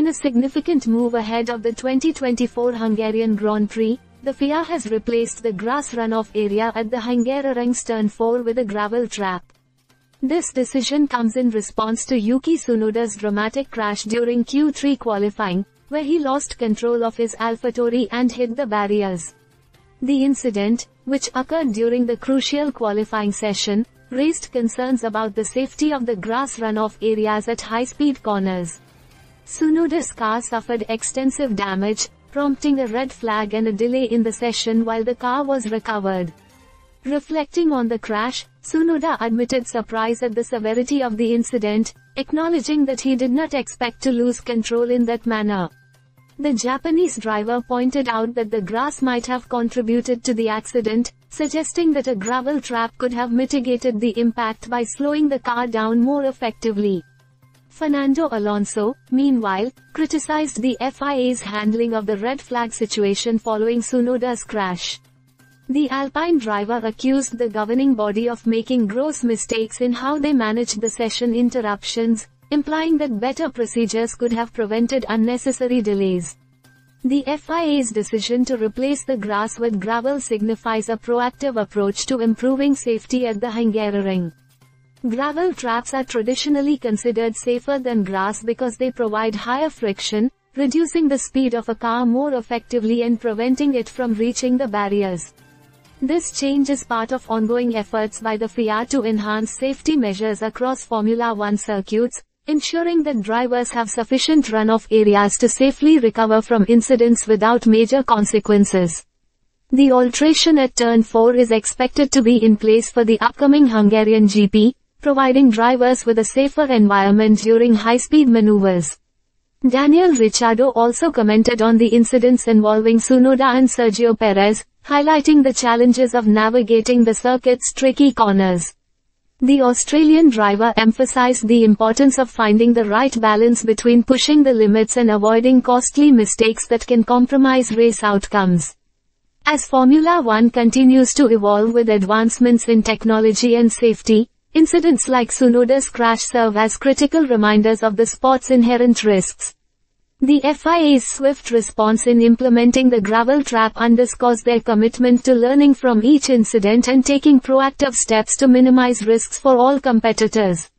In a significant move ahead of the 2024 Hungarian Grand Prix, the FIA has replaced the grass runoff area at the Hungaroring Turn 4 with a gravel trap. This decision comes in response to Yuki Tsunoda's dramatic crash during Q3 qualifying, where he lost control of his AlphaTauri and hit the barriers. The incident, which occurred during the crucial qualifying session, raised concerns about the safety of the grass runoff areas at high-speed corners. Tsunoda's car suffered extensive damage, prompting a red flag and a delay in the session while the car was recovered. Reflecting on the crash, Tsunoda admitted surprise at the severity of the incident, acknowledging that he did not expect to lose control in that manner. The Japanese driver pointed out that the grass might have contributed to the accident, suggesting that a gravel trap could have mitigated the impact by slowing the car down more effectively. Fernando Alonso, meanwhile, criticized the FIA's handling of the red flag situation following Tsunoda's crash. The Alpine driver accused the governing body of making gross mistakes in how they managed the session interruptions, implying that better procedures could have prevented unnecessary delays. The FIA's decision to replace the grass with gravel signifies a proactive approach to improving safety at the Hungaroring. Gravel traps are traditionally considered safer than grass because they provide higher friction, reducing the speed of a car more effectively and preventing it from reaching the barriers. This change is part of ongoing efforts by the FIA to enhance safety measures across Formula 1 circuits, ensuring that drivers have sufficient runoff areas to safely recover from incidents without major consequences. The alteration at Turn 4 is expected to be in place for the upcoming Hungarian GP, providing drivers with a safer environment during high-speed maneuvers. Daniel Ricciardo also commented on the incidents involving Tsunoda and Sergio Perez, highlighting the challenges of navigating the circuit's tricky corners. The Australian driver emphasized the importance of finding the right balance between pushing the limits and avoiding costly mistakes that can compromise race outcomes. As Formula 1 continues to evolve with advancements in technology and safety, incidents like Tsunoda's crash serve as critical reminders of the sport's inherent risks. The FIA's swift response in implementing the gravel trap underscores their commitment to learning from each incident and taking proactive steps to minimize risks for all competitors.